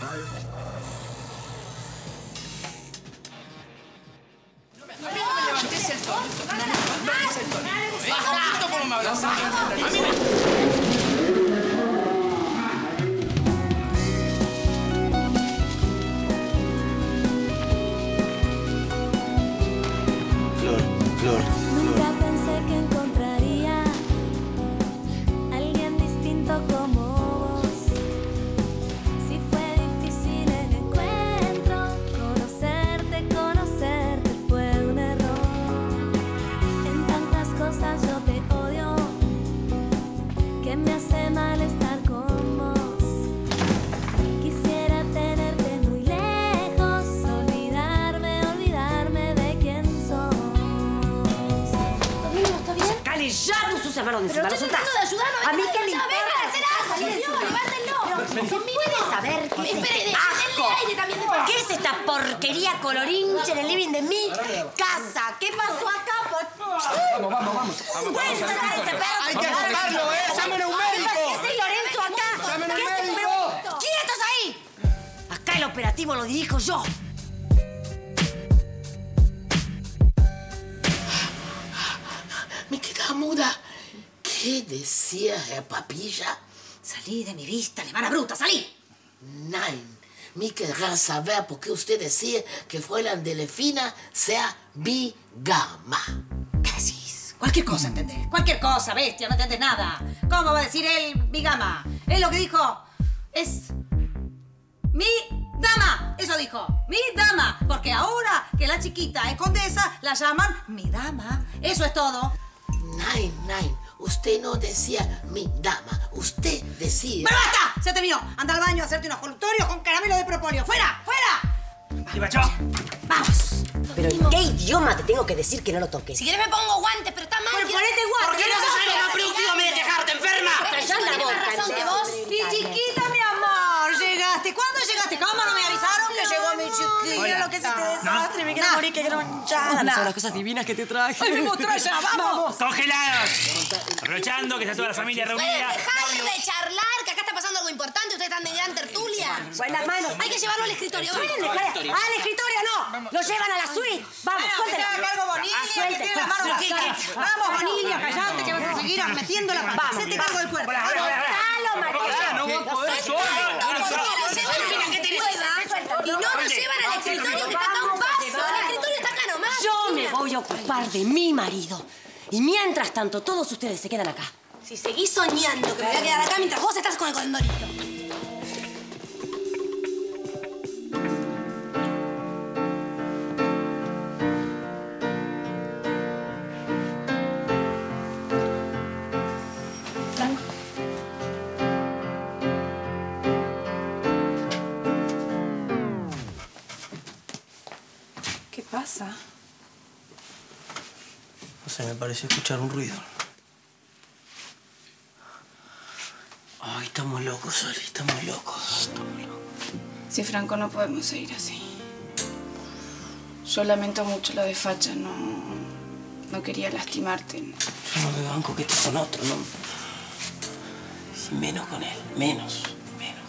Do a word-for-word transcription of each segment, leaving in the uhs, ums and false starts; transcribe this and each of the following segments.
A mí no me levantes el tono. No me levantes el tono. Basta. ¿Cómo me abrazas? A mí me... Pero estoy tratando de ayudarnos. A mí que me importa. ¡Vengan, levántenlo! ¿Puedes saber qué es este asco? ¿Qué es esta porquería colorinche en el living de mi casa? ¿Qué pasó acá? Vamos, vamos, vamos. ¿Pueden sacar ese pedo? Hay que sacarlo, ¿eh? ¡Llamen a un médico! ¿Qué es Lorenzo acá? ¡Llamen a un médico! ¡Quietos ahí! Acá el operativo lo dirijo yo. Me quedaba muda. ¿Qué decías, papilla? Salí de mi vista, alemana bruta, salí. Nein, me querrá saber por qué usted decía que Fräulein Delfina sea bigama. ¿Qué decís? Cualquier cosa, ¿entendés? Cualquier cosa, bestia, no entendés nada. ¿Cómo va a decir él bigama? Él lo que dijo es... mi dama, eso dijo, mi dama. Porque ahora que la chiquita es condesa, la llaman mi dama. Eso es todo. Nein, nein. Usted no decía mi dama, usted decía... ¡Pero basta! ¡Se terminó! Anda al baño a hacerte unos colutorios con caramelo de propóleo. ¡Fuera! ¡Fuera! ¡Viva yo! ¡Vamos! ¿Pero en qué idioma te tengo que decir que no lo toques? Si quieres me pongo guantes, pero está mal... ¡Pero ponete guantes! ¿Por qué no se sale más productivo me de quejarte, enferma? ¡Pero ya la boca! ¿Tienes razón que vos? ¡Mi chiquita, mi amor! ¿Llegaste? ¿Cuándo llegaste? ¿Cómo no me avisaron que llegó mi chiquita? Mira lo que es este desastre. Me quiero morir, que quiero manchar. Son las cosas divinas que te traje. ¡Ay, me mostró ya! ¡Vamos! ¡Congelados! Aprovechando que está toda la familia reunida. ¡Dejadme de charlar, que acá está pasando algo importante! Ustedes están de gran tertulia. Buenas manos. Hay que llevarlo al escritorio. ¡Al escritorio no! ¡Lo llevan a la suite! ¡Vamos, suéltelo! ¡Vamos, Bonilla, callate, que vas a seguir metiendo la pata! ¡Hacete cargo del cuerpo! ¡Soltalo, María! ¡No vos podés sola! ¡Y no nos llevan al escritorio, que está acá un paso! ¡El escritorio está acá nomás! ¡Yo me voy a ocupar de mi marido! Y mientras tanto, todos ustedes se quedan acá. Si seguís soñando que me voy a quedar acá mientras vos estás con el condorito. Franco. ¿Qué pasa? Me pareció escuchar un ruido. Ay, estamos locos, Soli, estamos locos. Estamos locos. Sí, Franco, no podemos seguir así. Yo lamento mucho lo de facha, no... no quería lastimarte. Yo no me banco que estés con otro, ¿no? Y menos con él, menos, menos.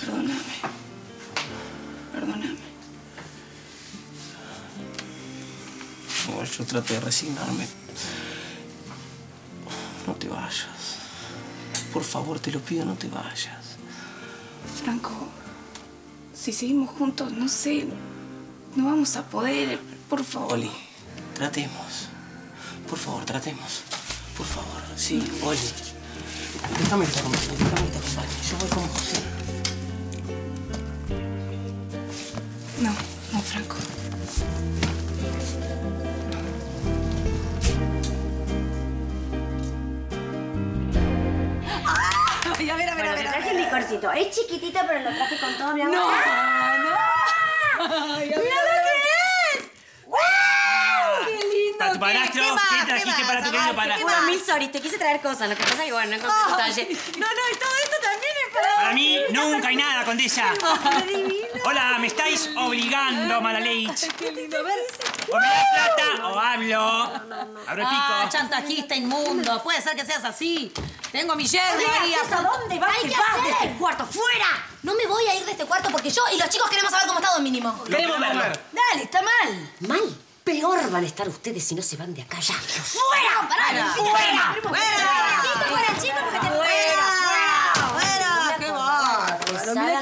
Perdóname. Perdóname. Yo traté de resignarme. No te vayas. Por favor, te lo pido, no te vayas. Franco, si seguimos juntos, no sé, no vamos a poder. Por favor. Oli, tratemos. Por favor, tratemos. Por favor, sí, no. Oli. Déjame estar conmigo, déjame estar conmigo. Yo voy con vos. No, no, Franco. A ver, a ver, bueno, a ver. Me traje el licorcito. Es chiquitito, pero lo traje con todo mi amor. ¡No! ¡No! ¡Mira lo que es! ¡Wow! ¡Qué lindo! Para tu padrastro, ¿qué trajiste para tu querido padrastro? Bueno, mi sorry, te quise traer cosas. Lo que pasa es que, bueno, no encontré detalle. No, no, y todo esto también es para... Para mí, nunca hay nada, condesa. Hola, me estáis obligando, Malalich. ¡Qué lindo! A ver... O me das plata o hablo. Abro el pico. Ah, chantajista inmundo. Puede ser que seas así. Tengo mi yerno, María. ¿A dónde vas? Hay que vas de este cuarto. ¡Fuera! No me voy a ir de este cuarto porque porque yo y los chicos queremos saber cómo está Don Mínimo. Queremos verlo. Dale, está mal. ¿Mal? Peor van a estar ustedes si no se van de acá ya. ¡Fuera! ¡Fuera! ¡Fuera! ¡Fuera! ¡Fuera! ¡Fuera!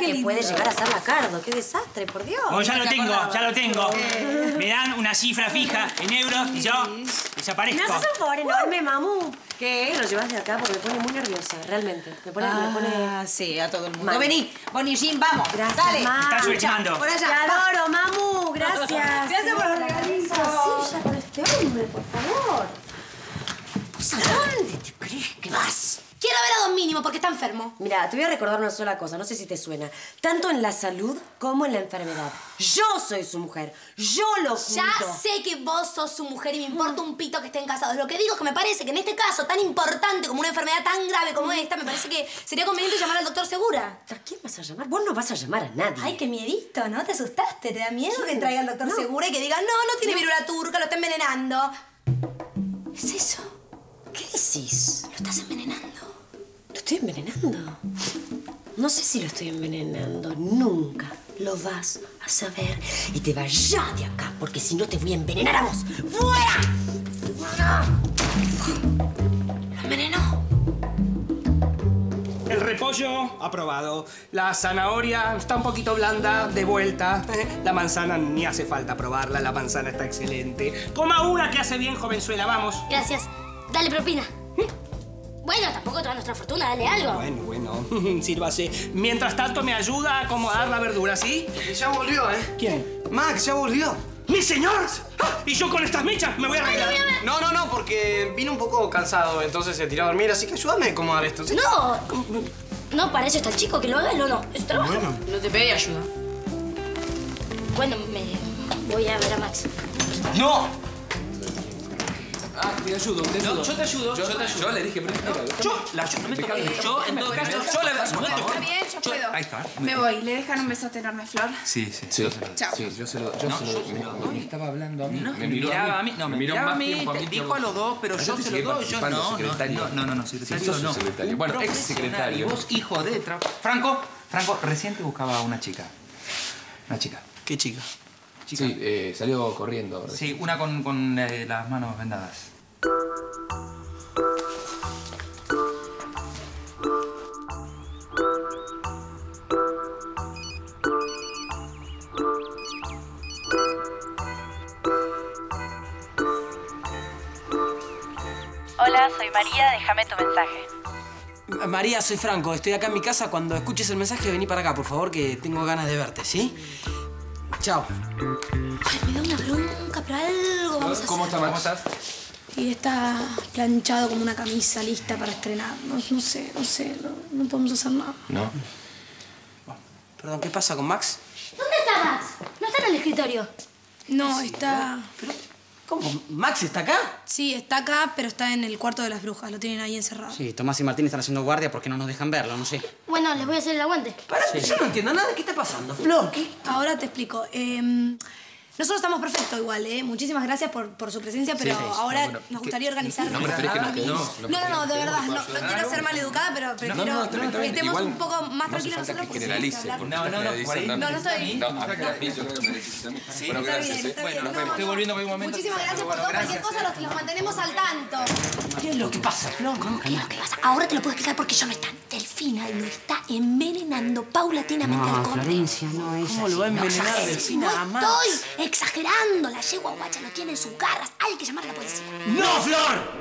¡Qué que puede llegar a ser la Cardo! ¡Qué desastre, por Dios! Bueno, ya lo tengo, ya lo tengo. Me dan una cifra fija en euros y yo desaparezco. Me haces un favor enorme, mamú. ¿Qué? Lo llevas de acá porque me pone muy nerviosa, realmente. Me pone... Ah, me pone... sí, a todo el mundo. No, vení, Bonnie Jim, vamos. Gracias, dale. Estás subestimando. Por allá. Te adoro, mamu. Gracias. Gracias por los regalitos. Sí, ya con este hombre, por favor. ¿Vos a dónde te crees que vas? Quiero ver a Don Mínimo porque está enfermo. Mira, te voy a recordar una sola cosa, no sé si te suena. Tanto en la salud como en la enfermedad. Yo soy su mujer. Yo lo cuido. Ya sé que vos sos su mujer y me importa un pito que estén casados. Lo que digo es que me parece que en este caso tan importante como una enfermedad tan grave como esta, me parece que sería conveniente llamar al doctor Segura. ¿A quién vas a llamar? Vos no vas a llamar a nadie. Ay, qué miedito, ¿no? ¿Te asustaste? ¿Te da miedo ¿Quién? que traiga al doctor no. Segura y que diga, no, no tiene no. virula turca, lo está envenenando? ¿Es eso? ¿Qué decís? Lo estás envenenando. ¿Lo estoy envenenando? No sé si lo estoy envenenando. Nunca lo vas a saber. Y te vas ya de acá, porque si no te voy a envenenar a vos. ¡Fuera! ¡Fuera! ¡Lo envenenó! El repollo, aprobado. La zanahoria está un poquito blanda, de vuelta. La manzana ni hace falta probarla. La manzana está excelente. Coma una que hace bien, jovenzuela. Vamos. Gracias. Dale propina. Bueno, tampoco toda nuestra fortuna, dale algo. Bueno, bueno, sírvase. Mientras tanto me ayuda a acomodar la verdura, ¿sí? Ya volvió, ¿eh? ¿Quién? Max, ya volvió. ¡Mi señor! ¡Ah! Y yo con estas mechas me voy a arreglar. No, no, no, porque vino un poco cansado, entonces se tiró a dormir, así que ayúdame a acomodar esto, ¿sí? No, no, para eso está el chico, que lo haga él o no. Es trabajo. Bueno. No te pedí ayuda. Bueno, me voy a ver a Max. ¡No! Ah, te ayudo, te ayudo. No, yo te ayudo, yo, yo te ayudo. Yo le dije, pero no, yo la ayudo. No me toques. Yo, yo, en todo caso, yo le doy. Está bien, yo puedo. Ahí está. Me voy. ¿Le dejan un beso enorme, Flor? Sí, sí. Sí, chao. Sí, yo se lo yo no, se lo, yo me, lo me estaba hablando a mí. No, me miraba a mí. No, me miraba a mí. Dijo a los dos, pero yo se lo doy. Yo no, no, no, no, no, secretario no. Bueno, ex secretario. Vos, hijo de tra... Franco, Franco, recién te buscaba una chica. Una chica. ¿Qué chica? Chica. Sí, eh, salió corriendo. Sí, una con, con eh, las manos vendadas. Hola, soy María, déjame tu mensaje. María, soy Franco, estoy acá en mi casa. Cuando escuches el mensaje, vení para acá, por favor, que tengo ganas de verte, ¿sí? Chao. Ay, me da una bronca, pero algo vamos a ¿Cómo hacer. ¿Cómo estás? Y está planchado como una camisa lista para estrenarnos. No sé, no sé, no, no podemos hacer nada. No. Bueno, perdón, ¿qué pasa con Max? ¿Dónde está Max? No está en el escritorio. No, sí, está... ¿Pero? ¿Cómo? ¿Max está acá? Sí, está acá, pero está en el cuarto de las brujas. Lo tienen ahí encerrado. Sí, Tomás y Martín están haciendo guardia porque no nos dejan verlo, no sé. Bueno, les voy a hacer el aguante. Pará, sí. Yo no entiendo nada. ¿Qué está pasando, Flor? ¿Qué? Ahora te explico. Eh... Nosotros estamos perfectos igual, ¿eh? Muchísimas gracias por, por su presencia, pero sí, sí, ahora no, bueno, nos gustaría organizar... No, preferís que nos quedemos. No, no, no, de verdad, no, no quiero ser maleducada, pero prefiero no, no, no, no, que estemos un poco más tranquilos nosotros. Que generalice, no, no, no, no, no estoy... No, a mí yo creo que me decís a mí. Bueno, gracias. Bueno, nos vemos. Estoy volviendo por un momento. Muchísimas gracias por todo. Cualquier cosa, los que los mantenemos al tanto. ¿Qué es lo que pasa, Flor? ¿Cómo que lo que pasa? Ahora te lo puedo explicar porque yo no está. Delfina lo está envenenando paulatinamente al conde. No, Florencia, no es así. ¿Cómo lo va a envenenar Delfina a Max? Exagerando, la yegua guacha lo tiene en sus garras. Hay que llamar a la policía. ¡No, Flor!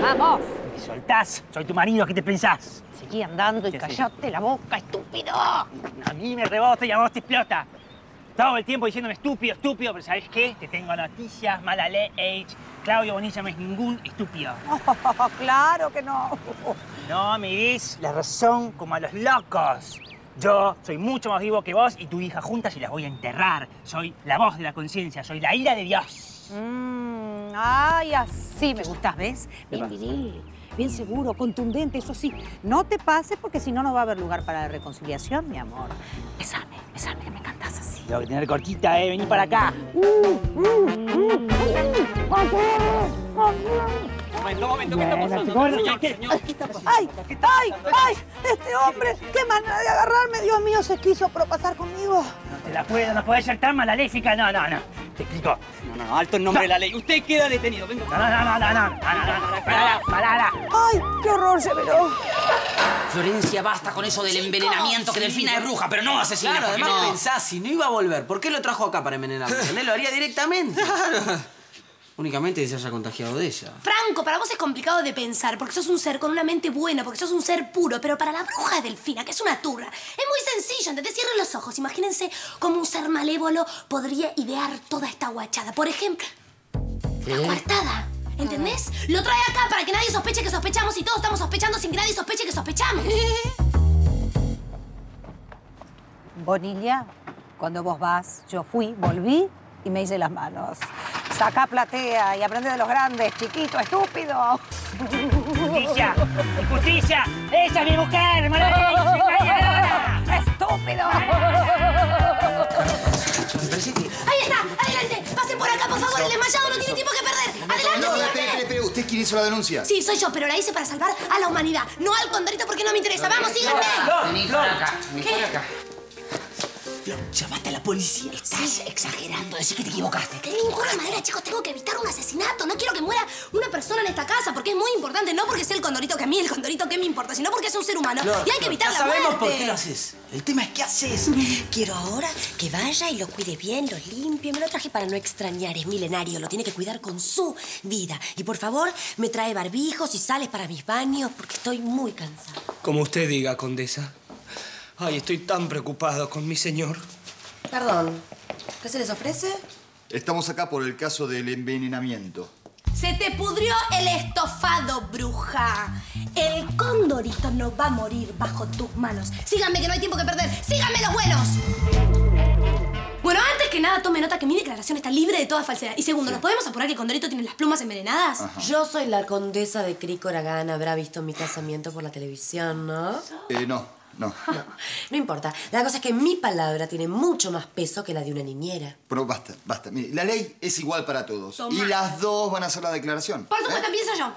¡Vamos! ¿Me soltás? Soy tu marido, ¿qué te pensás? Seguí andando y callate sí? la boca, estúpido. A mí me rebota y a vos te explota. Todo el tiempo diciéndome estúpido, estúpido, pero ¿sabés qué? Te tengo noticias, mala leche. Claudio Bonilla no es ningún estúpido. Oh, claro que no. No me des la razón como a los locos. Yo soy mucho más vivo que vos y tu hija juntas y las voy a enterrar. Soy la voz de la conciencia, soy la ira de Dios. Mm, ay, así me gustás, ¿ves? Bien viril, bien seguro, contundente, eso sí. No te pases porque si no, no va a haber lugar para la reconciliación, mi amor. Besame, besame, que me encantás así. Tengo que tener cortita, ¿eh? Vení para acá. Mm, mm, mm, mm. Momento, momento, ¿qué está pasando? Señor, señor, ¿qué está pasando? ¡Ay, ay, ay! Este hombre, qué manera de agarrarme, Dios mío, se quiso propasar conmigo. No te la puedo, no puede ser tan maléfica, no, no, no. Te explico. No, no, alto en nombre de la ley. Usted queda detenido, venga. No, no, no, no, no, no, no, no, pará, pará. ¡Ay, qué horror se veló! Florencia, basta con eso del envenenamiento, que Delfina es bruja, pero no asesina. Claro, además pensás, si no iba a volver, ¿por qué lo trajo acá para envenenarme? Él lo haría directamente. Únicamente que se haya contagiado de ella. Franco, para vos es complicado de pensar, porque sos un ser con una mente buena, porque sos un ser puro, pero para la bruja Delfina, que es una turra, es muy sencillo, ¿entendés? Cierren los ojos, imagínense cómo un ser malévolo podría idear toda esta guachada. Por ejemplo, ¿qué? La coartada, ¿entendés? Ah. Lo trae acá para que nadie sospeche que sospechamos y todos estamos sospechando sin que nadie sospeche que sospechamos. Bonilla, cuando vos vas, yo fui, volví y me hice las manos. Acá platea y aprende de los grandes, chiquito, estúpido. ¡Justicia! ¡Justicia! ¡Ella es mi mujer! ¡Maravilla! ¡Estúpido! ¡Ahí está! ¡Adelante! ¡Pasen por acá, por favor! ¡El desmayado no tiene tiempo que perder! ¡Adelante, no, no, espere, espere! ¿Usted quién hizo la denuncia? Sí, soy yo, pero la hice para salvar a la humanidad. No al condorito porque no me interesa. ¡Vamos, síganme! ¡Vení por acá! ¡Vení por acá! Llamaste a la policía. Estás sí. exagerando. Decí que te equivocaste. De ninguna manera, chicos, tengo que evitar un asesinato. No quiero que muera una persona en esta casa porque es muy importante. No porque sea el condorito que a mí, el condorito que me importa, sino porque es un ser humano. No, y hay que evitar no, la muerte. Sabemos por qué lo haces. El tema es qué haces. Quiero ahora que vaya y lo cuide bien, lo limpie. Me lo traje para no extrañar. Es milenario. Lo tiene que cuidar con su vida. Y por favor, me trae barbijos y sales para mis baños porque estoy muy cansada. Como usted diga, condesa. Ay, estoy tan preocupado con mi señor. Perdón, ¿qué se les ofrece? Estamos acá por el caso del envenenamiento. Se te pudrió el estofado, bruja. El condorito no va a morir bajo tus manos. Síganme, que no hay tiempo que perder. ¡Síganme los vuelos! Bueno, antes que nada, tome nota que mi declaración está libre de toda falsedad. Y segundo, sí. ¿nos podemos apurar que el condorito tiene las plumas envenenadas? Ajá. Yo soy la condesa de Cricoragán. Habrá visto mi casamiento por la televisión, ¿no? Eh, no. No. no. No importa. La cosa es que mi palabra tiene mucho más peso que la de una niñera. Pero basta, basta. Mire, la ley es igual para todos. Tomá. Y las dos van a hacer la declaración. Por supuesto, ¿eh? Pienso yo.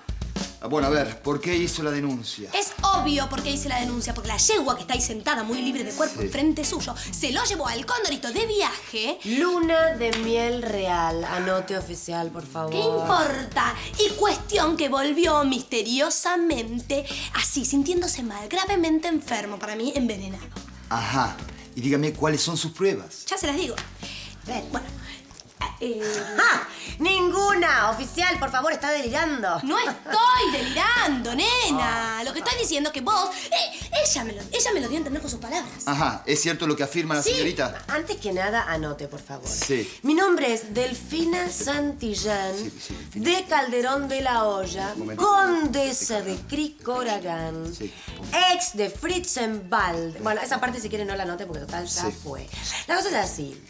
Bueno, a ver, ¿por qué hizo la denuncia? Es obvio por qué hice la denuncia, porque la yegua que está ahí sentada muy libre de cuerpo sí. enfrente suyo se lo llevó al condorito de viaje. Luna de miel real. Anote oficial, por favor. ¿Qué importa? Y cuestión que volvió misteriosamente así, sintiéndose mal, gravemente enfermo, para mí envenenado. Ajá. Y dígame, ¿cuáles son sus pruebas? Ya se las digo. Bueno. Eh... ¡Ah! ¡Ninguna! Oficial, por favor, está delirando. No estoy delirando, nena. Oh, lo que estoy diciendo es que vos... Eh, ella, me lo, ella me lo dio a entender con sus palabras. Ajá. ¿Es cierto lo que afirma la sí. señorita? Antes que nada, anote, por favor. Sí. Mi nombre es Delfina Santillán, sí, sí, Delfina. de Calderón de la Hoya, condesa de Cricoragán, sí, ex de Fritzenwald. Bueno, esa parte, si quieren, no la anote, porque total ya sí. fue. La cosa es así.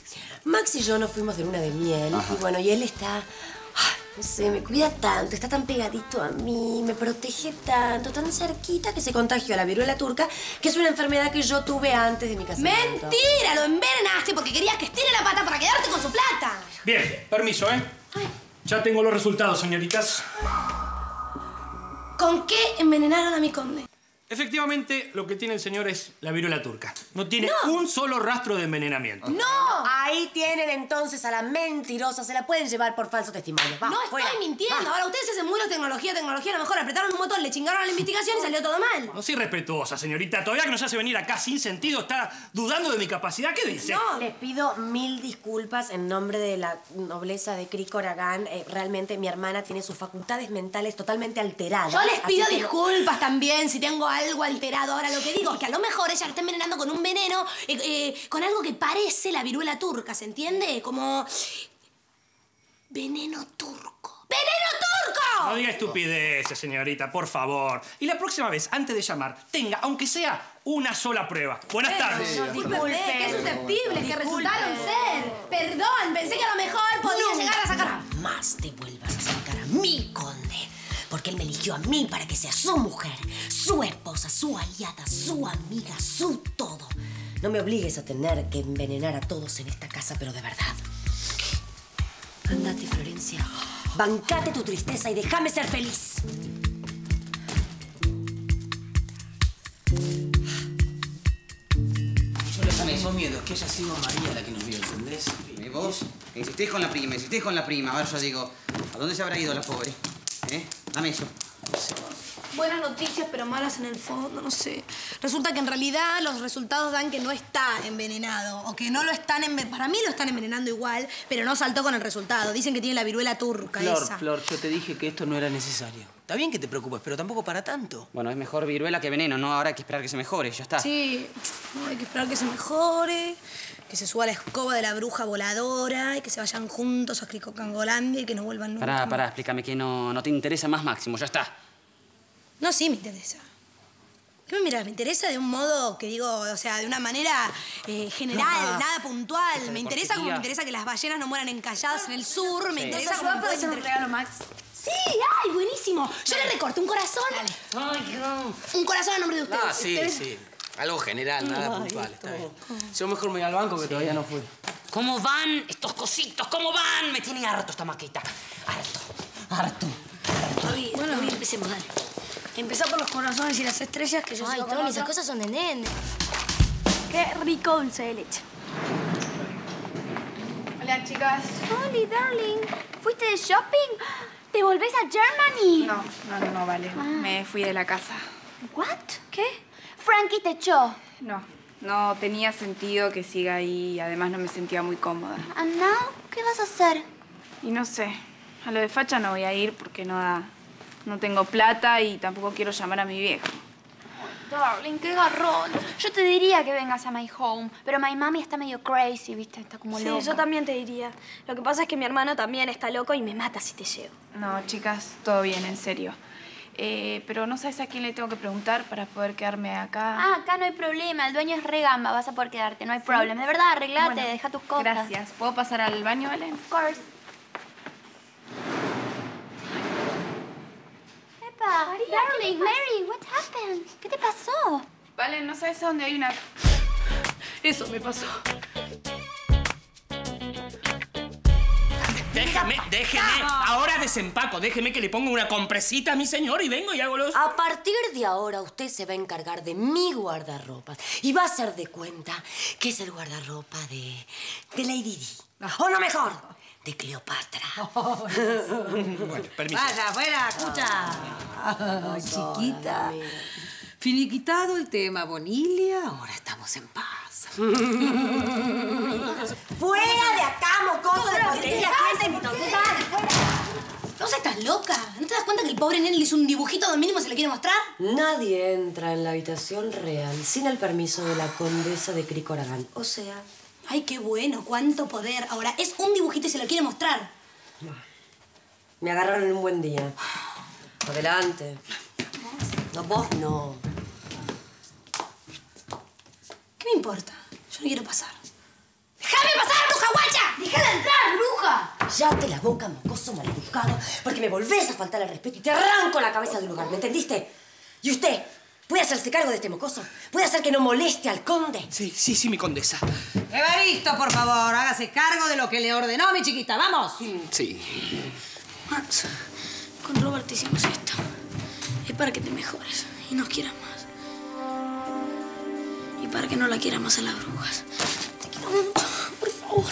Max y yo nos fuimos de luna de miel. Ajá. Y bueno, y él está... Ay, no sé, me cuida tanto, está tan pegadito a mí, me protege tanto, tan cerquita que se contagió a la viruela turca, que es una enfermedad que yo tuve antes de mi casamiento. ¡Mentira! Lo envenenaste porque querías que estire la pata para quedarte con su plata. Bien, permiso, ¿eh? Ay. Ya tengo los resultados, señoritas. ¿Con qué envenenaron a mi conde? Efectivamente, lo que tiene el señor es la viruela turca. No tiene no. un solo rastro de envenenamiento. ¡No! Ahí tienen entonces a la mentirosa. Se la pueden llevar por falso testimonio. Va, no fuera. Estoy mintiendo. Va. Ahora ustedes hacen muros tecnología, tecnología. A lo mejor apretaron un botón, le chingaron a la investigación y salió todo mal. No soy respetuosa, señorita. Todavía que nos hace venir acá sin sentido, está dudando de mi capacidad. ¿Qué dice? No. Les pido mil disculpas en nombre de la nobleza de Cricoragán. Eh, realmente mi hermana tiene sus facultades mentales totalmente alteradas. Yo les pido que... disculpas también si tengo algo alterado. Ahora lo que digo es que a lo mejor ella la está envenenando con un veneno, eh, eh, con algo que parece la viruela turca, ¿se entiende? Como... veneno turco. ¡Veneno turco! No diga estupideces, señorita, por favor. Y la próxima vez, antes de llamar, tenga, aunque sea... una sola prueba. Buenas tardes. Sí, disculpe, qué susceptibles que resultaron ser. Perdón, pensé que a lo mejor podía no, llegar a sacar... Más te vuelvas a sacar a mi conde. Porque él me eligió a mí para que sea su mujer, su esposa, su aliada, su amiga, su todo. No me obligues a tener que envenenar a todos en esta casa, pero de verdad. Andate, Florencia. Bancate tu tristeza y déjame ser feliz. Yo lo que me hizo miedo es que haya sido María la que nos vio, ¿entendés? ¿Y vos? Insistís con la prima, insistís con la prima. Ahora yo digo, ¿a dónde se habrá ido la pobre? ¿Eh? Dame eso. No sé. Buenas noticias, pero malas en el fondo, no sé. Resulta que en realidad los resultados dan que no está envenenado. O que no lo están envenenando. Para mí lo están envenenando igual, pero no saltó con el resultado. Dicen que tiene la viruela turca Flor, esa. Flor, yo te dije que esto no era necesario. Está bien que te preocupes, pero tampoco para tanto. Bueno, es mejor viruela que veneno, ¿no? Ahora hay que esperar que se mejore, ya está. Sí, hay que esperar que se mejore, que se suba la escoba de la bruja voladora y que se vayan juntos a Cricocangolandia y que no vuelvan nunca. Pará, pará, explícame que no, no te interesa más Máximo, ya está. No, sí, me interesa. ¿Qué me mirás? Me interesa de un modo que digo, o sea, de una manera eh, general, no, nada puntual. Me interesa porquería. Como me interesa que las ballenas no mueran encalladas en el sur. Sí. Me interesa como puede ser un regalo, Max. Sí, ay, buenísimo. Yo Dale. le recorto un corazón. Dale. Ay, no. Un corazón a nombre de ustedes. Ah, sí, ¿Ustedes? sí. Algo general, nada ay, puntual, esto. Está bien. Yo mejor me voy al banco que sí. todavía no fui. ¿Cómo van estos cositos? ¿Cómo van? Me tiene harto esta maqueta. Harto, harto. Oye, bueno, bien, empecemos, dale. Empezá por los corazones y las estrellas que yo Ay, todas esas cosas son de nene. Qué rico dulce de leche. Hola, chicas. Hola, darling. ¿Fuiste de shopping? ¿Te volvés a Germany? No, no, no, no vale. Ah. Me fui de la casa. ¿What? ¿Qué? Frankie te echó. No, no tenía sentido que siga ahí. Además, no me sentía muy cómoda. ¿And now? ¿Qué vas a hacer? Y no sé. A lo de facha no voy a ir porque no da... No tengo plata y tampoco quiero llamar a mi viejo. Oh, darling, qué garrón. Yo te diría que vengas a my home, pero my mami está medio crazy, ¿viste? Está como loca. Sí, yo también te diría. Lo que pasa es que mi hermano también está loco y me mata si te llevo. No, chicas, todo bien, en serio. Eh, pero no sabes a quién le tengo que preguntar para poder quedarme acá. Ah, acá no hay problema. El dueño es re gamba. Vas a poder quedarte. No hay sí. problema. De verdad, arreglate, bueno, deja tus cosas. Gracias. ¿Puedo pasar al baño, Valen? Of course. Darling, Mary, what happened? ¿Qué te pasó? Vale, no sabes a dónde hay una... Eso me pasó. Déjame, déjeme. No. Ahora desempaco. Déjeme que le ponga una compresita a mi señor y vengo y hago los... A partir de ahora usted se va a encargar de mi guardarropas y va a hacer de cuenta que es el guardarropa de... de Lady Di. O no mejor, de Cleopatra. Oh, bueno, permiso. Vaya, fuera, escucha. Oh, chiquita. Hola, finiquitado el tema Bonilia, ahora estamos en paz. ¡Fuera de acá, mocoso de porquería! ¿Vos estás loca? ¿No te das cuenta que el pobre nene le hizo un dibujito de mínimo se le quiere mostrar? Nadie entra en la habitación real sin el permiso de la condesa de Cricoragán. O sea... ¡Ay, qué bueno! ¡Cuánto poder! Ahora, es un dibujito y se lo quiere mostrar. Me agarraron en un buen día. Adelante. No, vos no. ¿Qué me importa? Yo no quiero pasar. ¡Déjame pasar, bruja guacha! ¡Déjala entrar, bruja! Cállate la boca, mocoso maleducado, porque me volvés a faltar al respeto y te arranco la cabeza del lugar, ¿me entendiste? Y usted, ¿puede hacerse cargo de este mocoso? ¿Puede hacer que no moleste al conde? Sí, sí, sí, mi condesa. Evaristo, por favor, hágase cargo de lo que le ordenó mi chiquita. ¡Vamos! Sí. Max, con Robert hicimos esto. Es para que te mejores y nos quieras más. Y para que no la quieras más a las brujas. Te quiero mucho, por favor.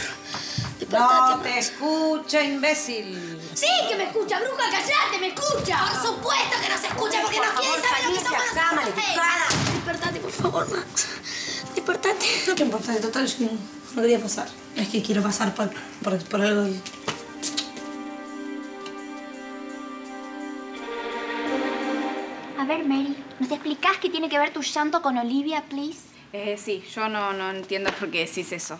Despertate, no te Max. Escucha, imbécil. Sí, que me escucha, bruja, callate, me escucha. Por supuesto que nos escucha porque nos quiere saber lo que somos nosotros. Despertate, por favor, Max. Despertate. No te importa, en total yo no quería pasar. Es que quiero pasar por, por, por algo... A ver, Mary, ¿nos explicás qué tiene que ver tu llanto con Olivia, please? Eh, sí, yo no, no entiendo por qué decís eso.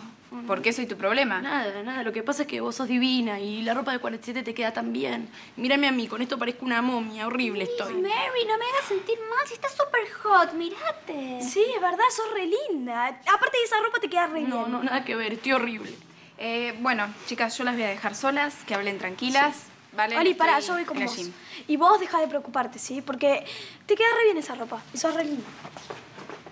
¿Por qué soy tu problema? Nada, nada. Lo que pasa es que vos sos divina y la ropa de cuarenta y siete te queda tan bien. Mírame a mí, con esto parezco una momia. Horrible Please, estoy. Mary, no me hagas sentir mal. Si estás súper hot, mirate. Sí, es verdad, sos re linda. Aparte de esa ropa te queda re No, bien. no, nada que ver. Estoy horrible. Eh, bueno, chicas, yo las voy a dejar solas, que hablen tranquilas. Sí. Vale, Oli, pará, yo voy con vos. Gym. Y vos deja de preocuparte, ¿sí? Porque te queda re bien esa ropa y sos re linda.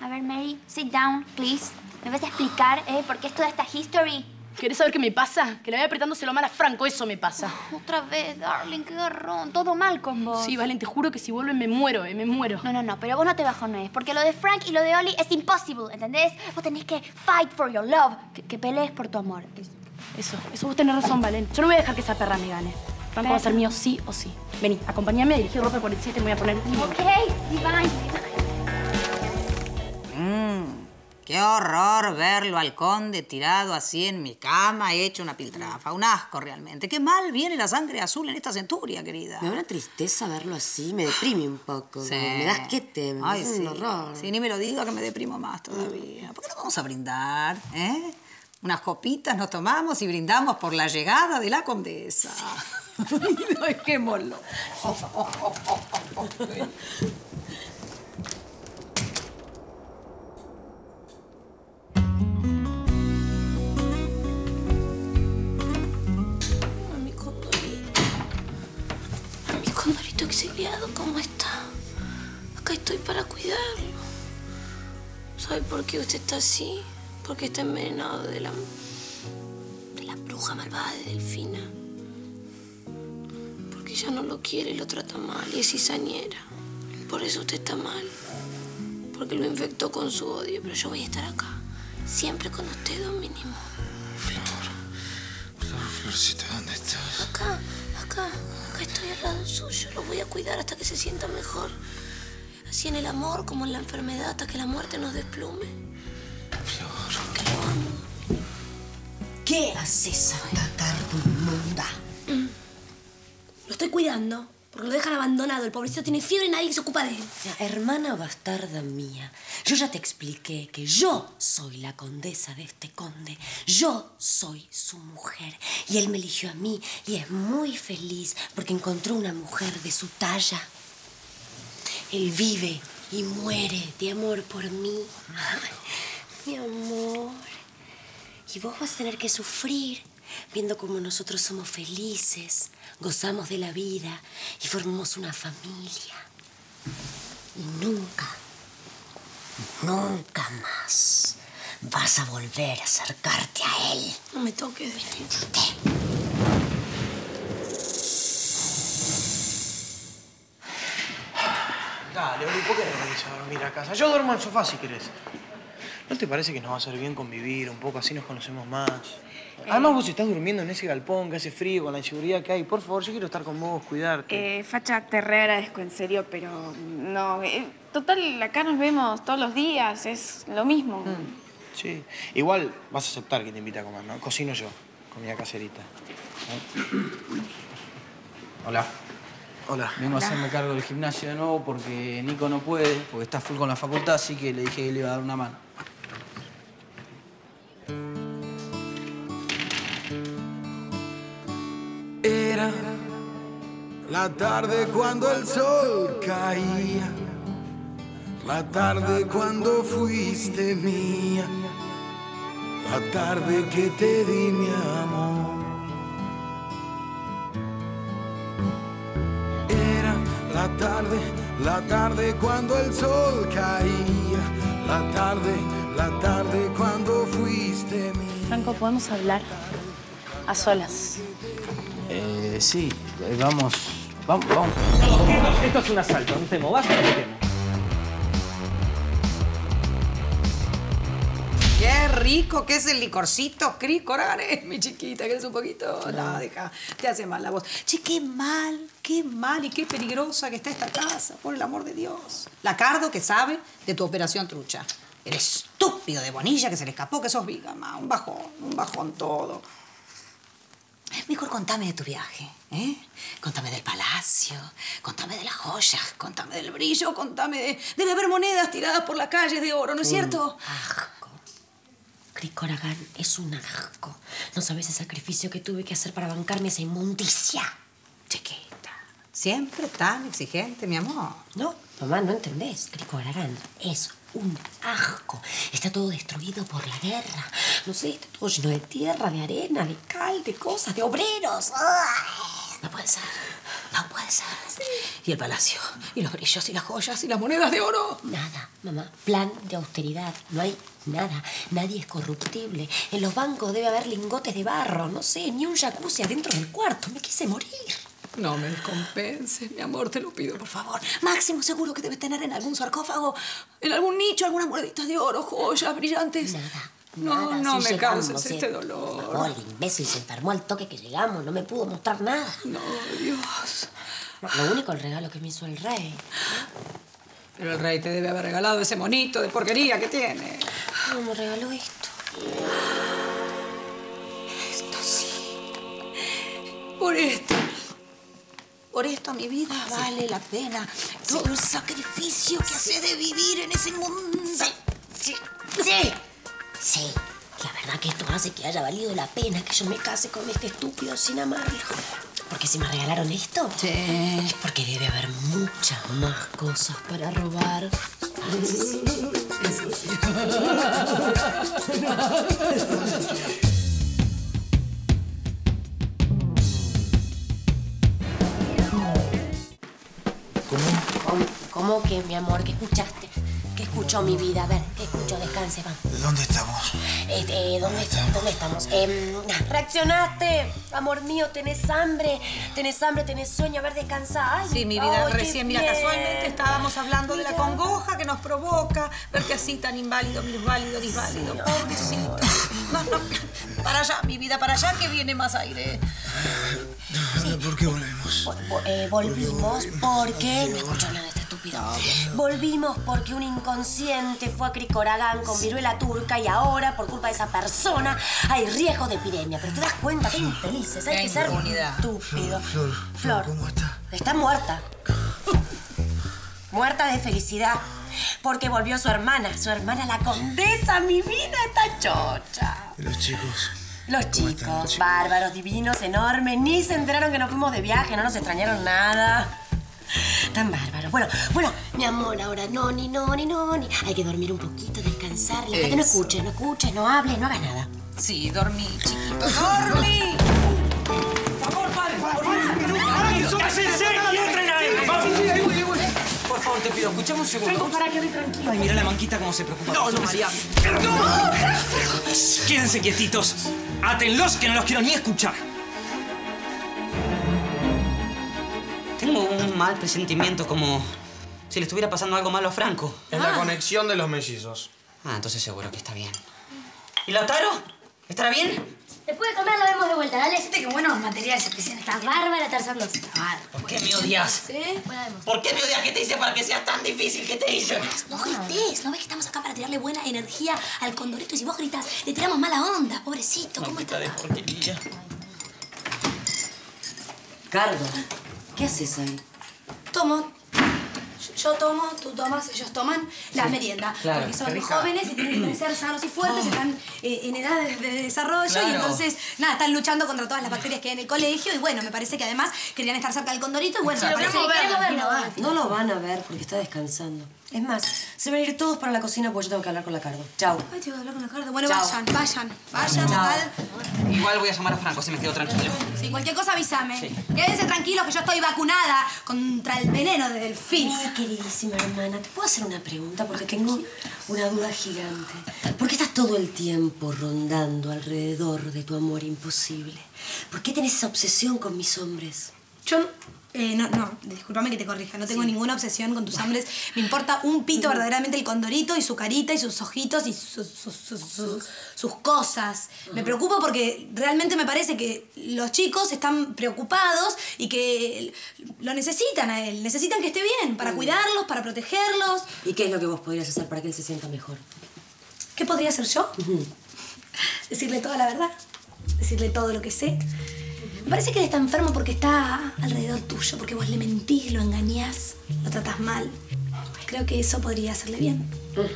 A ver, Mary, sit down, please. ¿Me vas a explicar eh, por qué es toda esta history? ¿Querés saber qué me pasa? Que la voy apretándose lo mal a Franco, eso me pasa. Oh, otra vez, darling, qué garrón. Todo mal con vos. Sí, Valen, te juro que si vuelven me muero, eh, me muero. No, no, no, pero vos no te bajones, porque lo de Frank y lo de Oli es imposible, ¿entendés? Vos tenés que fight for your love, que, que pelees por tu amor. Eso. eso, eso vos tenés razón, Valen. Yo no voy a dejar que esa perra me gane. Franco va a ser mío sí o sí. Vení, acompáñame a dirigir ropa cuarenta y siete, me voy a poner... Ok, divine, divine. Mmm. Qué horror verlo al conde tirado así en mi cama, hecho una piltrafa. Un asco, realmente. Qué mal viene la sangre azul en esta centuria, querida. Me da una tristeza verlo así. Me deprime un poco. Sí. Me da asquete. Me Ay, sí. un horror. Sí, ni me lo diga que me deprimo más todavía. ¿Por qué no vamos a brindar, eh? Unas copitas nos tomamos y brindamos por la llegada de la condesa. Sí. No, dejémoslo. Oh, oh, oh, oh, oh, okay. Condorito exiliado, ¿cómo está? Acá estoy para cuidarlo. ¿Sabe por qué usted está así? Porque está envenenado de la... de la bruja malvada de Delfina. Porque ella no lo quiere, lo trata mal y es cizañera. Por eso usted está mal. Porque lo infectó con su odio. Pero yo voy a estar acá. Siempre con usted, don mínimo. Flor. Flor, Florcita, ¿dónde estás? Acá. Acá, acá estoy al lado suyo. Lo voy a cuidar hasta que se sienta mejor. Así en el amor como en la enfermedad, hasta que la muerte nos desplume. Flor. Que lo amo. ¿Qué haces acá, cardumonda? Lo estoy cuidando, porque lo dejan abandonado. El pobrecito tiene fiebre y nadie se ocupa de él. La hermana bastarda mía, yo ya te expliqué que yo soy la condesa de este conde. Yo soy su mujer. Y él me eligió a mí y es muy feliz porque encontró una mujer de su talla. Él vive y muere de amor por mí. Mi amor. Y vos vas a tener que sufrir viendo cómo nosotros somos felices, gozamos de la vida y formamos una familia. Y nunca... nunca más vas a volver a acercarte a él. No me toques. Vete. Dale, Oli, ¿por qué no venís a dormir a casa? Yo duermo en el sofá si querés. ¿No te parece que nos va a hacer bien convivir un poco? Así nos conocemos más. Eh, Además, vos estás durmiendo en ese galpón que hace frío, con la inseguridad que hay. Por favor, yo quiero estar con vos, cuidarte. Eh, Facha, te re agradezco, en serio, pero no. Eh, total, acá nos vemos todos los días, es lo mismo. Mm, sí. Igual vas a aceptar que te invite a comer, ¿no? Cocino yo, comida caserita. ¿Eh? Hola. Hola. Vengo Hola. a hacerme cargo del gimnasio de nuevo porque Nico no puede, porque está full con la facultad, así que le dije que le iba a dar una mano. Era la tarde cuando el sol caía, la tarde cuando fuiste mía, la tarde que te di mi amor. Era la tarde, la tarde cuando el sol caía, la tarde, la tarde cuando fuiste mía. Franco, ¿podemos hablar a solas? Eh, sí, eh, vamos, vamos, vamos. Esto es un asalto, no te movas, no te movas. Qué rico que es el licorcito, Cricorare, mi chiquita, ¿quieres un poquito? No, no deja, te hace mal la voz. Che, qué mal, qué mal y qué peligrosa que está esta casa, por el amor de Dios. La Cardo que sabe de tu operación trucha. El estúpido de Bonilla que se le escapó, que sos viga, ma, un bajón, un bajón todo. Mejor contame de tu viaje, ¿eh? Contame del palacio, contame de las joyas, contame del brillo, contame de, de haber monedas tiradas por las calles de oro, ¿no es cierto? Asco. Cricoragán, es un asco. No sabes el sacrificio que tuve que hacer para bancarme esa inmundicia. Chiquita, siempre tan exigente, mi amor. No, mamá, no entendés. Cricoragán es un asco. Está todo destruido por la guerra. No sé, está todo lleno de tierra, de arena, de cal, de cosas, de obreros. ¡Ay! No puede ser. No puede casa. Sí. Y el palacio, y los brillos, y las joyas, y las monedas de oro. Nada, mamá. Plan de austeridad. No hay nada. Nadie es corruptible. En los bancos debe haber lingotes de barro. No sé, ni un jacuzzi adentro del cuarto. Me quise morir. No me descompenses, mi amor, te lo pido, por favor. Máximo seguro que debes tener en algún sarcófago, en algún nicho, algunas moneditas de oro, joyas brillantes. Nada. No, nada, no si me causes este se... dolor. Por favor, el imbécil se enfermó al toque que llegamos. No me pudo mostrar nada. No, Dios. No, lo único el regalo que me hizo el rey. Pero el rey te debe haber regalado ese monito de porquería que tiene. No, me regaló esto. Esto sí. Por esto. Por esto mi vida sí. vale la pena. Sí. Todo el sacrificio que sí. hace de vivir en ese mundo. Sí. Sí. Sí. Sí, la verdad que esto hace que haya valido la pena que yo me case con este estúpido sin amarlo. Porque si me regalaron esto, sí. es porque debe haber muchas más cosas para robar. Sí. Eso sí. ¿Cómo? ¿Cómo que, mi amor? ¿Qué escuchaste? ¿Qué escuchó mi vida? A ver, ¿qué escuchó? Descanse, van. ¿Dónde estamos? Eh, eh, ¿dónde, ¿Dónde estamos? estamos? Eh, ¡Reaccionaste! Amor mío, tenés hambre. Tenés hambre, tenés sueño. A ver, descansa. Ay, sí, mi vida, oh, recién. Mira, bien. Casualmente estábamos hablando mira. de la congoja que nos provoca. Verte así tan inválido, minusválido, disválido. Sí, pobrecito. No, no. Para allá, mi vida, para allá que viene más aire. Sí. ¿Por qué volvemos? Vol vol eh, volvimos ¿Por porque... No escucho nada de este estúpido. Volvimos porque un inconsciente fue a Cricoragán con viruela turca y ahora, por culpa de esa persona, hay riesgo de epidemia. Pero te das cuenta, qué infelices. Hay que ser estúpido. Flor, Flor, Flor, ¿cómo está? Está muerta. Muerta de felicidad. Porque volvió su hermana. Su hermana, la condesa. Mi vida está chocha. ¿Y los chicos? Los chicos, están, los chicos, bárbaros, divinos, enormes. Ni se enteraron que nos fuimos de viaje. No nos extrañaron nada. Tan bárbaros. Bueno, bueno, mi amor, ahora no, ni no, ni no, ni... Hay que dormir un poquito, descansar. Que no escuches, no escuches, no hables, no hagas nada. Sí, dormí, chiquito. ¡Dormí! Por favor, padre, por favor. ¡Somos en serio! Por favor, te pido, escuchame un segundo. Franco, para que me tranquilo. Ay, mira la manquita cómo se preocupa. No, no, María. ¡No! Quédense quietitos. Átenlos, que no los quiero ni escuchar. Tengo un mal presentimiento, como si le estuviera pasando algo malo a Franco. Es ah. la conexión de los mellizos. Ah, entonces seguro que está bien. ¿Y Lautaro? ¿Estará bien? Después de comer lo vemos de vuelta, dale. Fíjate que buenos materiales especiales. Estás bárbara, Tarzán los bárbaros. ¿Por qué me odias? ¿Eh? ¿Por qué me odias? ¿Qué te hice para que sea tan difícil? ¿Qué te hice? No grites. ¿No ves que estamos acá para tirarle buena energía al Condorito? Y si vos gritas, le tiramos mala onda. Pobrecito, ¿cómo estás? Maldita de porquería. Cardo, ¿qué haces ahí? Tomo. Yo tomo, tú tomas, ellos toman la sí, merienda. Claro, porque son jóvenes y tienen que ser sanos y fuertes, oh. están eh, en edad de, de desarrollo claro. y entonces, nada, están luchando contra todas las bacterias que hay en el colegio y bueno, me parece que además querían estar cerca del Condorito y bueno, sí, me parece que verlo, verlo, verlo, verlo. No lo van a ver porque está descansando. Es más, se van a ir todos para la cocina porque yo tengo que hablar con la Cardo. Chao. Ay, tengo que hablar con la Cardo. Bueno, Chau. vayan, vayan, vayan. Total. Igual voy a llamar a Franco, se me quedó tranquilo. Sí, cualquier cosa avísame. Sí. Quédense tranquilos que yo estoy vacunada contra el veneno del delfín. Ay, queridísima hermana, ¿te puedo hacer una pregunta? Porque tengo una duda gigante. ¿Por qué estás todo el tiempo rondando alrededor de tu amor imposible? ¿Por qué tenés esa obsesión con mis hombres? Yo... Eh, no, no, discúlpame que te corrija. No tengo sí. ninguna obsesión con tus hombres. Me importa un pito uh-huh. verdaderamente el Condorito y su carita y sus ojitos y su, su, su, su, sus cosas. Uh-huh. Me preocupo porque realmente me parece que los chicos están preocupados y que lo necesitan a él. Necesitan que esté bien para uh-huh. cuidarlos, para protegerlos. ¿Y qué es lo que vos podrías hacer para que él se sienta mejor? ¿Qué podría hacer yo? Uh-huh. Decirle toda la verdad. Decirle todo lo que sé. Me parece que él está enfermo porque está alrededor tuyo, porque vos le mentís, lo engañás, lo tratás mal. Creo que eso podría hacerle bien. Uh-huh.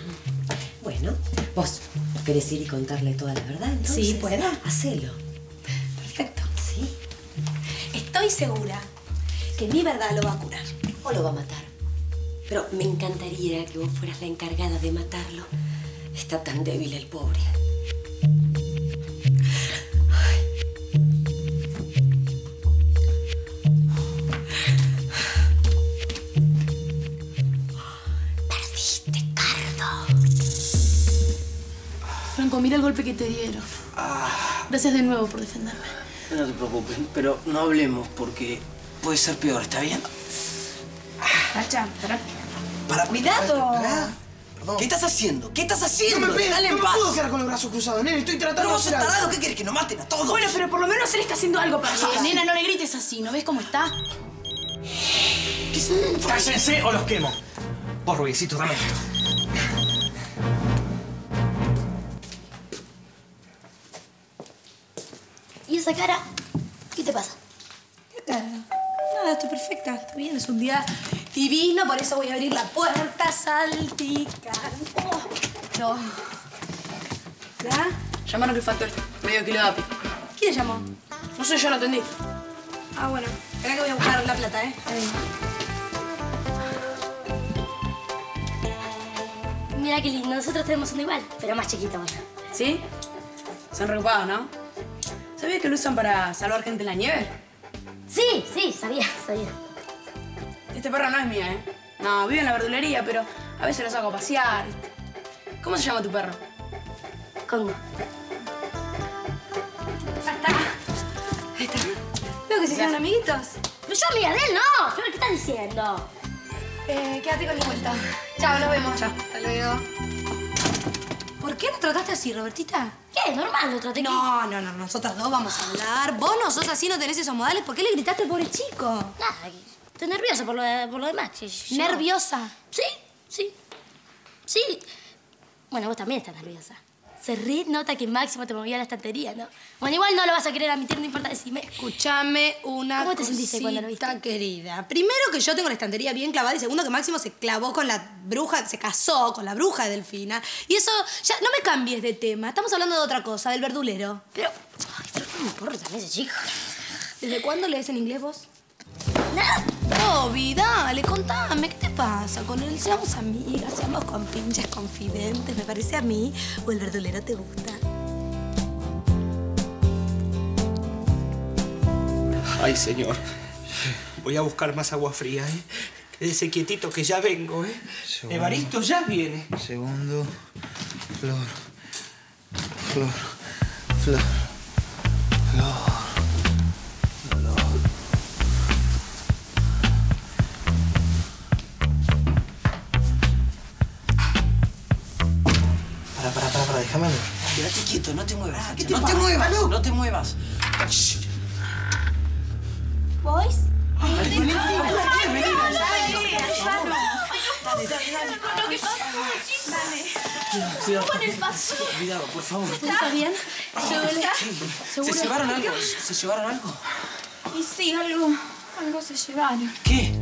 Bueno, vos querés ir y contarle toda la verdad, entonces. Sí, puedo. Hacelo. Perfecto. Sí. Estoy segura que mi verdad lo va a curar o lo va a matar. Pero me encantaría que vos fueras la encargada de matarlo. Está tan débil el pobre. Franco, mira el golpe que te dieron. Ah. Gracias de nuevo por defenderme. No te preocupes, pero no hablemos porque puede ser peor, ¿está bien? Nacha, pará. Pará. ¡Cuidado! Pará. ¿Qué estás haciendo? ¿Qué estás haciendo? No me pegas, no me puedo quedar con los brazos cruzados, nena. Estoy tratando de hacer algo. ¿Pero vos estás tarado? ¿Qué querés? ¿Que nos maten a todos? Bueno, pero por lo menos él está haciendo algo para allá. Nena, no le grites así. ¿No ves cómo está? ¿Qué es? ¡Cállense o los quemo! Vos, rubiecito, dame esto. ¿Y esa cara? ¿Qué te pasa? ¿Qué tal? Nada, estoy perfecta. Está bien, es un día... divino, por eso voy a abrir la puerta salpicando. No. ¿Ya? Llamaron que factor. Medio kilo de api. ¿Quién llamó? No sé, yo no atendí. Ah, bueno. Espera que voy a buscar la plata, ¿eh? Mira qué lindo. Nosotros tenemos uno igual, pero más chiquito ahora. ¿Sí? Son reocupados, ¿no? ¿Sabías que lo usan para salvar gente en la nieve? Sí, sí, sabía, sabía. Este perro no es mío, ¿eh? No, vive en la verdulería, pero a veces lo saco a pasear. ¿Cómo se llama tu perro? Congo. Ahí está. Ahí está. Veo que se quedan amiguitos. No, yo amiga de él, no. ¿Qué estás diciendo? Eh, quédate con la vuelta. Chao, nos vemos. Chao. Hasta luego. ¿Por qué nos trataste así, Robertita? ¿Qué? Normal, lo traté. No, no, no. Nosotras dos vamos a hablar. Vos no sos así, no tenés esos modales. ¿Por qué le gritaste al pobre chico? Nada. Estoy nerviosa por lo de, por lo de Maxi. Yo... ¿Nerviosa? Sí, sí. Sí. Bueno, vos también estás nerviosa. Se re nota que Máximo te movía la estantería, ¿no? Bueno, igual no lo vas a querer admitir, no importa decirme. Escuchame una cosita, ¿cómo te sentiste cuando lo viste? Querida. Primero, que yo tengo la estantería bien clavada. Y segundo, que Máximo se clavó con la bruja, se casó con la bruja de Delfina. Y eso, ya, no me cambies de tema. Estamos hablando de otra cosa, del verdulero. Pero, ay, pero ¿qué me importa ese chico? ¿Desde cuándo lees en inglés vos? Nada. Toby, dale, contame, ¿qué te pasa con él? Seamos amigas, seamos con pinches confidentes, me parece a mí. ¿O el verdulero te gusta? Ay, señor. Voy a buscar más agua fría, ¿eh? Quédese quietito que ya vengo, ¿eh? Segundo, Evaristo ya viene. Segundo. Flor. Flor. Flor. Flor. Déjame ver. Quédate quieto, no te muevas. Ah, te no te muevas, ¿Talú? No te muevas. Shh. ¿Boys? Ay, ay, vení, ay, vení, ay, vení, vení, vení, cuidado, por favor. ¿Está bien? ¿Se duele? ¿Se llevaron algo? ¿Se llevaron algo? Y sí, algo. Algo se llevaron. ¿Qué?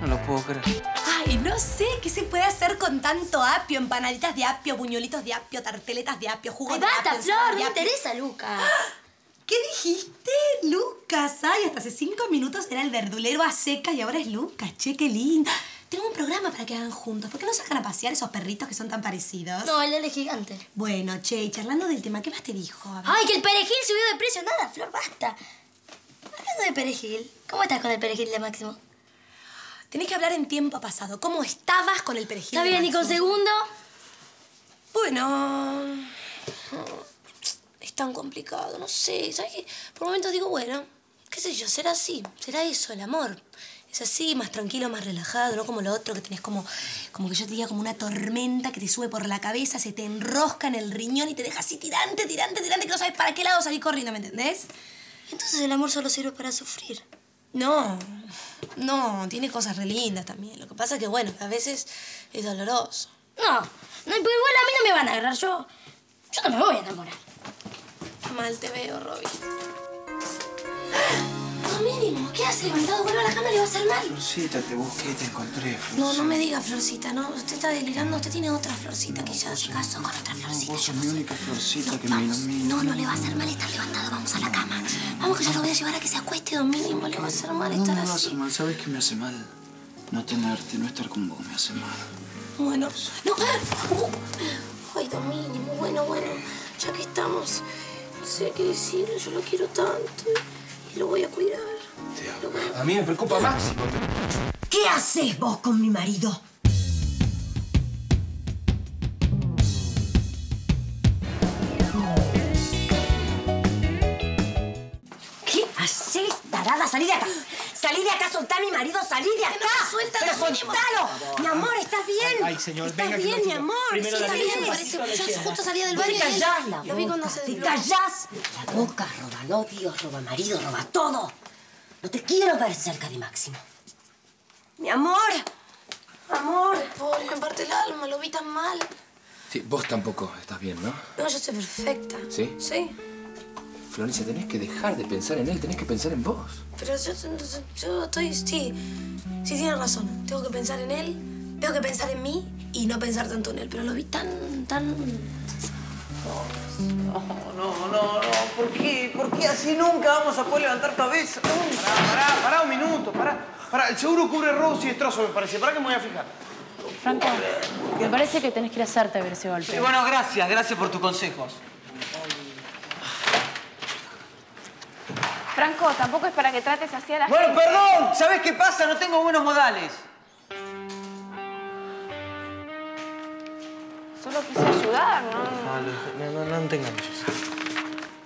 No lo puedo creer. Ay, no sé qué se puede hacer con tanto apio. Empanaditas de apio, buñuelitos de apio, tarteletas de apio, jugos de apio. ¡Bata, Flor! ¡Me interesa, Lucas! ¿Qué dijiste, Lucas? Ay, hasta hace cinco minutos era el verdulero a seca y ahora es Lucas. Che, qué lindo. Tengo un programa para que hagan juntos. ¿Por qué no sacan a pasear esos perritos que son tan parecidos? No, él es gigante. Bueno, che, y charlando del tema, ¿qué más te dijo? Ay, que el perejil subió de precio. Nada, Flor, basta. Hablando de perejil, ¿cómo estás con el perejil de Máximo? Tenés que hablar en tiempo pasado. ¿Cómo estabas con el perejil? Está bien, Nico, segundo. Bueno... es tan complicado, no sé. ¿Sabes qué? Por momentos digo, bueno, qué sé yo, será así. Será eso, el amor. Es así, más tranquilo, más relajado, no como lo otro que tenés como... como que yo te diga como una tormenta que te sube por la cabeza, se te enrosca en el riñón y te deja así tirante, tirante, tirante, que no sabes para qué lado salir corriendo, ¿me entendés? Entonces el amor solo sirve para sufrir. No, no, tiene cosas re lindas también. Lo que pasa es que, bueno, a veces es doloroso. No, no, pero igual a mí no me van a agarrar. Yo, yo no me voy a enamorar. Mal te veo, Robby. ¡Ah! No, mínimo, ¿qué haces levantado? Vuelve a la cama, le va a hacer mal. Florcita, te busqué, te encontré, Florcita. No, no me diga Florcita, no. Usted está delirando, usted tiene otra Florcita no, que ya se casó con otra Florcita. No, vos sos mi única Florcita no, que vamos, me ilumina. No, no le va a hacer mal estar levantado, vamos a la cama. Vamos que yo lo voy a llevar a que se acueste, don mínimo, le va a hacer mal no, estar así. No, me va a hacer mal, ¿sabés qué me hace mal? No tenerte, no estar con vos me hace mal. Bueno, no, uh, ay, don mínimo, bueno, bueno, ya que estamos, no sé qué decirle, yo lo quiero tanto. Lo voy a cuidar. Lo voy a... a mí me preocupa Máximo. ¿Qué haces vos con mi marido? salí de acá. Salí de acá, soltá a mi marido, salí de acá. No, suelta, pero soltalo. Mi amor, ¿estás bien? Ay, señor, ¿Estás venga. Estás bien, mi amor. Primero sí, está bien. Yo justo salía del baño. Te callás la boca. Vi cuando se te callás la boca. Roba novios, roba marido, roba todo. No te quiero ver cerca de Máximo. Mi amor. Amor. Pobre, me parte el alma, lo vi tan mal. Sí, vos tampoco estás bien, ¿no? No, yo estoy perfecta. ¿Sí? Sí. Florencia, tenés que dejar de pensar en él, tenés que pensar en vos. Pero yo, yo, yo estoy... Sí, sí tienes razón. Tengo que pensar en él, tengo que pensar en mí y no pensar tanto en él. Pero lo vi tan, tan... No, no, no, no. ¿Por qué? ¿Por qué así nunca vamos a poder levantar cabeza? Uy. Pará, pará, pará un minuto, pará. Pará, el seguro cubre robos y destrozos, me parece. Pará que me voy a fijar. Franco, me parece que tenés que ir a hacerte a ver ese golpe. Sí, bueno, gracias, gracias por tus consejos. Franco, tampoco es para que trates así a la bueno, gente. Bueno, perdón, ¿sabés qué pasa? No tengo buenos modales. Solo quise ayudar, ¿no? No, no, no, no te enganches.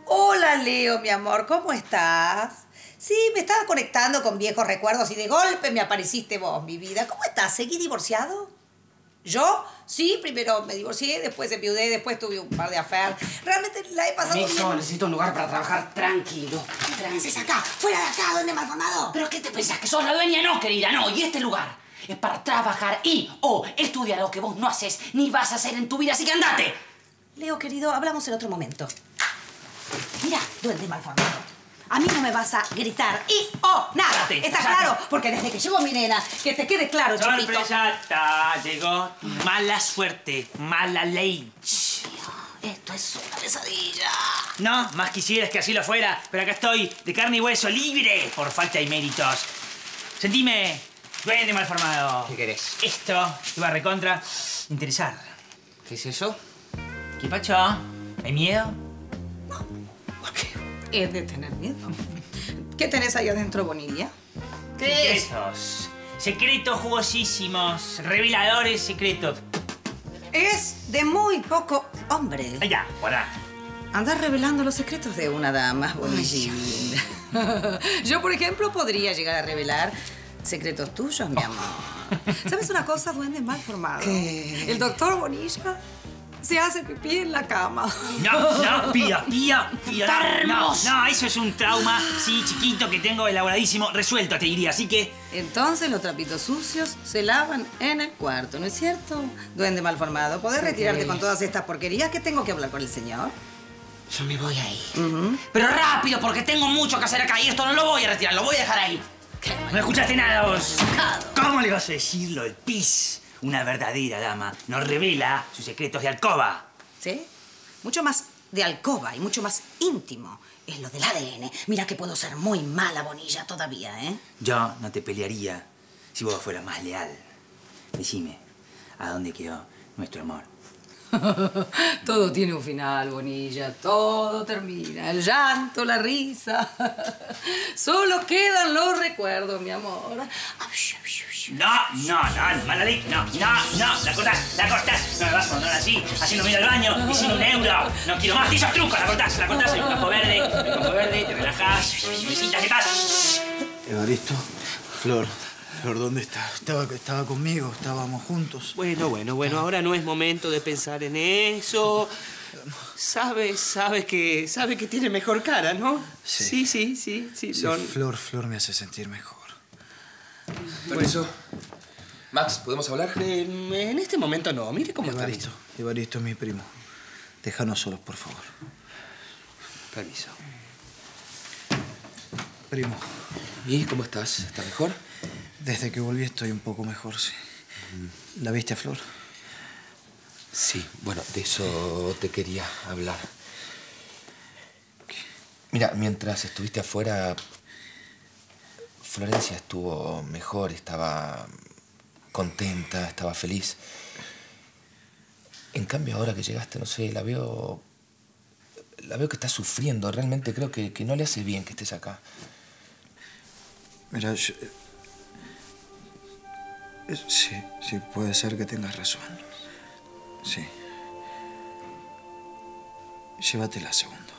Hola, Leo, mi amor, ¿cómo estás? Sí, me estaba conectando con viejos recuerdos y de golpe me apareciste vos, mi vida. ¿Cómo estás? ¿Seguís divorciado? ¿Yo? Sí, primero me divorcié, después enviudé, después tuve un par de affairs. Realmente la he pasado bien. Eso, necesito un lugar para trabajar tranquilo. ¿Tranquilo? ¿Es acá? ¿Fuera de acá? ¿Dónde me has formado? ¿Pero qué te pensás? ¿Que sos la dueña? No, querida, no. Y este lugar es para trabajar y o estudiar lo que vos no haces ni vas a hacer en tu vida, así que andate. Leo, querido, hablamos en otro momento. Mira, duende mal formado. A mí no me vas a gritar y o oh, nada. Cállate, ¿Está cállate. claro? Porque desde que llegó mi nena, que te quede claro, chiquito. Sorpresa, está, llegó. Mala suerte, mala ley. Esto es una pesadilla. No, más quisieras que así lo fuera, pero acá estoy, de carne y hueso, libre, por falta de méritos. Sentime, duende malformado. ¿Qué querés? Esto te va a recontra interesar. ¿Qué es eso? ¿Qué pacho? ¿Hay miedo? No. ¿Por qué? Es de tener miedo. ¿Qué tenés ahí adentro, Bonilla? ¿Qué es? Secretos. Secretos jugosísimos. Reveladores secretos. Es de muy poco hombre. Allá, por ahí. Andar revelando los secretos de una dama, Bonilla. Yo, por ejemplo, podría llegar a revelar secretos tuyos, mi amor. Oh. ¿Sabes una cosa, duende mal formado? ¿Qué? El doctor Bonilla... se hace pipí en la cama. No, no, pía, pía, pía. No, no, eso es un trauma, sí, chiquito, que tengo elaboradísimo, resuelto, te diría, así que... Entonces los trapitos sucios se lavan en el cuarto, ¿no es cierto? Duende malformado, ¿podés retirarte con todas estas porquerías que tengo que hablar con el señor? Yo me voy ahí. Uh-huh. Pero rápido, porque tengo mucho que hacer acá y esto no lo voy a retirar, lo voy a dejar ahí. ¿Qué? No escuchaste nada vos. ¿Cómo le vas a decirlo el pis? Una verdadera dama nos revela sus secretos de alcoba. ¿Sí? Mucho más de alcoba y mucho más íntimo es lo del A D N. Mira que puedo ser muy mala, Bonilla, todavía, ¿eh? Yo no te pelearía si vos fueras más leal. Decime, ¿a dónde quedó nuestro amor? Todo tiene un final, Bonilla. Todo termina. El llanto, la risa. Solo quedan los recuerdos, mi amor. No, no, no, mala ley. No, no, no. La cortás, la cortás. No me vas a mandar así. Así no me voy al baño. Y sin un euro. No quiero más. Dices trucos. La cortás, la cortás. El campo verde. El campo verde. Te relajás. Visitas, ¿qué tal? Evaristo, Flor. Flor, ¿dónde está? Estaba, estaba conmigo, estábamos juntos. Bueno, bueno, bueno, ahora no es momento de pensar en eso. Sabes, sabes que, sabes que tiene mejor cara, ¿no? Sí, sí, sí, sí. sí, sí son... Flor, Flor me hace sentir mejor. Permiso. Bueno. Max, ¿podemos hablar? Eh, en este momento no, mire cómo está. Evaristo, Evaristo es mi primo. Déjanos solos, por favor. Permiso. Primo. ¿Y cómo estás? ¿Estás mejor? Desde que volví estoy un poco mejor, sí. ¿La viste a Flor? Sí, bueno, de eso te quería hablar. ¿Qué? Mira, mientras estuviste afuera, Florencia estuvo mejor, estaba contenta, estaba feliz. En cambio, ahora que llegaste, no sé, la veo... La veo que está sufriendo, realmente creo que, que no le hace bien que estés acá. Mira, yo... Sí, sí, puede ser que tengas razón. Sí. Llévatela, segundo.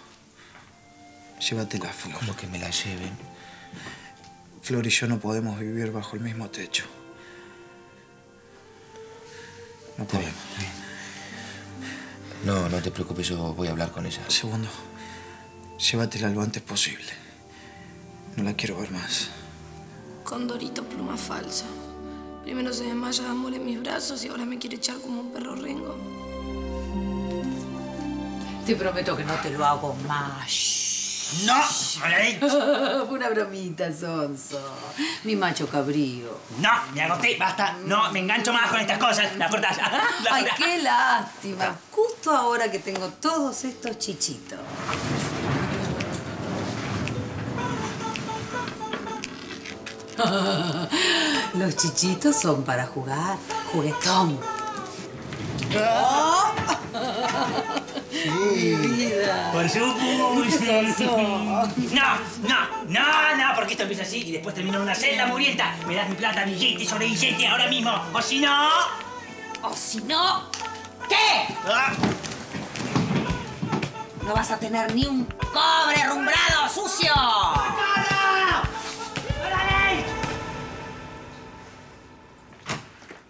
Llévatela, Flor. ¿Cómo que me la lleven? Flor y yo no podemos vivir bajo el mismo techo. No podemos. Está bien, está bien. No, no te preocupes, yo voy a hablar con ella. Segundo, llévatela lo antes posible. No la quiero ver más. Condorito, pluma falsa. Primero se desmaya de amor en mis brazos y ahora me quiere echar como un perro rengo. Te prometo que no te lo hago más. ¡No! Oh, fue una bromita, Sonso. Mi macho cabrío. No, me agoté, basta. No, me engancho más con estas cosas. Las cortas. La Ay, qué lástima. Justo ahora que tengo todos estos chichitos. Los chichitos son para jugar. Juguetón. ¡Oh! ¡Mi vida! Por supuesto. No, no, no, no, porque esto empieza así y después termina en una celda murienta. Me das mi plata, billete sobre billete ahora mismo. O si no... O si no... ¿Qué? Ah. No vas a tener ni un cobre rumbrado, sucio.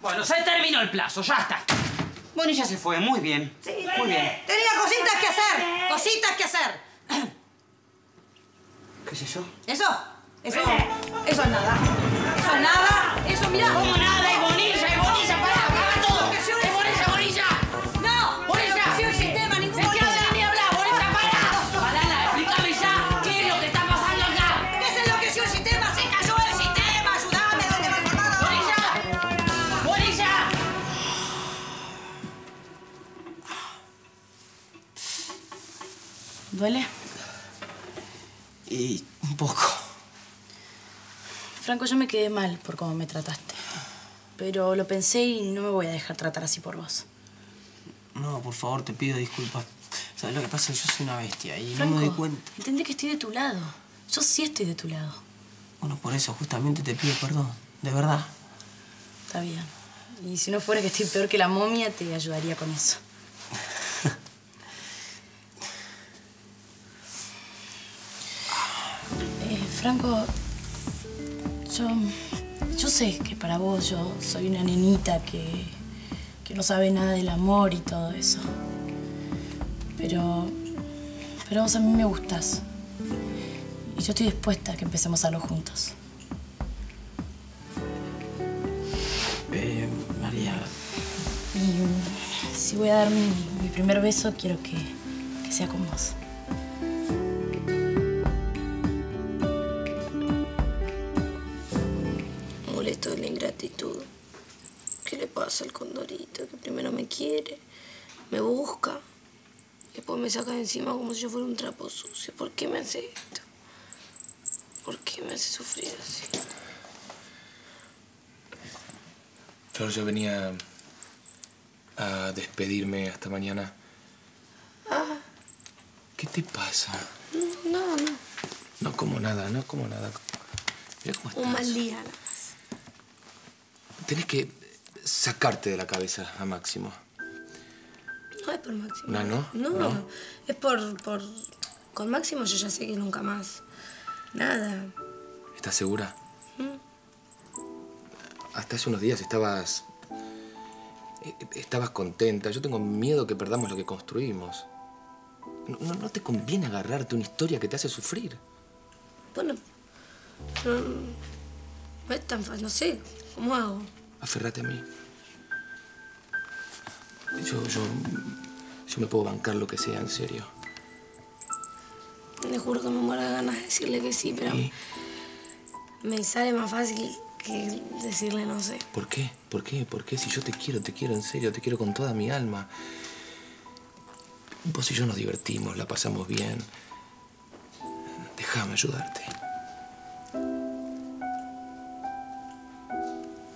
Bueno, se terminó el plazo, ya está. Bueno, y ya se fue, muy bien. Sí, muy bien. Tenía cositas que hacer, cositas que hacer. ¿Qué es eso? ¿Eso? Eso, eso es nada. Eso es nada, eso, mirá. ¿Cómo nada? Es bonilla, es bonilla, pará, pará todo. Es bonilla, bonilla. No, bonilla. No funciona el sistema, ningún bonilla. Es que no sé ni hablar, bonilla, pará. Pará, explícame ya qué es lo que está pasando acá. ¿Qué se enloqueció el sistema? Se cayó el sistema, ayudame, ¿dónde va el formado? Bonilla, bonilla. ¿Duele? Y un poco. Franco, yo me quedé mal por cómo me trataste. Pero lo pensé y no me voy a dejar tratar así por vos. No, por favor, te pido disculpas. ¿Sabes lo que pasa? Yo soy una bestia y Franco, no me doy cuenta. Entendí que estoy de tu lado. Yo sí estoy de tu lado. Bueno, por eso justamente te pido perdón. De verdad. Está bien. Y si no fuera que estoy peor que la momia, te ayudaría con eso. Franco, yo, yo sé que para vos yo soy una nenita que, que no sabe nada del amor y todo eso. Pero, pero vos a mí me gustás. Y yo estoy dispuesta a que empecemos algo juntos. Eh, María... Y si voy a dar mi, mi primer beso, quiero que, que sea con vos. Esto es la ingratitud. ¿Qué le pasa al condorito? Que primero me quiere, me busca, después me saca de encima como si yo fuera un trapo sucio. ¿Por qué me hace esto? ¿Por qué me hace sufrir así? Flor, yo venía a despedirme hasta mañana. Ah. ¿Qué te pasa? No, nada, no. No como nada, no como nada. Mira cómo estás. Un mal día, nada más. Tenés que sacarte de la cabeza a Máximo. No es por Máximo. No, no. No, no. Es por, por... Con Máximo yo ya sé que nunca más. Nada. ¿Estás segura? ¿Mm? Hasta hace unos días estabas... Estabas contenta. Yo tengo miedo que perdamos lo que construimos. No, no te conviene agarrarte una historia que te hace sufrir. Bueno... No es tan fácil. No sé. ¿Cómo hago? Aferrate a mí. Yo, yo... Yo me puedo bancar lo que sea, en serio. Le juro que me muero de ganas de decirle que sí, pero... ¿Sí? Me sale más fácil que decirle no sé. ¿Por qué? ¿Por qué? ¿Por qué? Si yo te quiero, te quiero en serio, te quiero con toda mi alma. Vos y yo nos divertimos, la pasamos bien. Déjame ayudarte.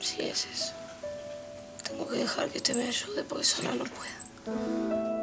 Sí, es eso. Tengo que dejar que usted me ayude porque sola no puedo.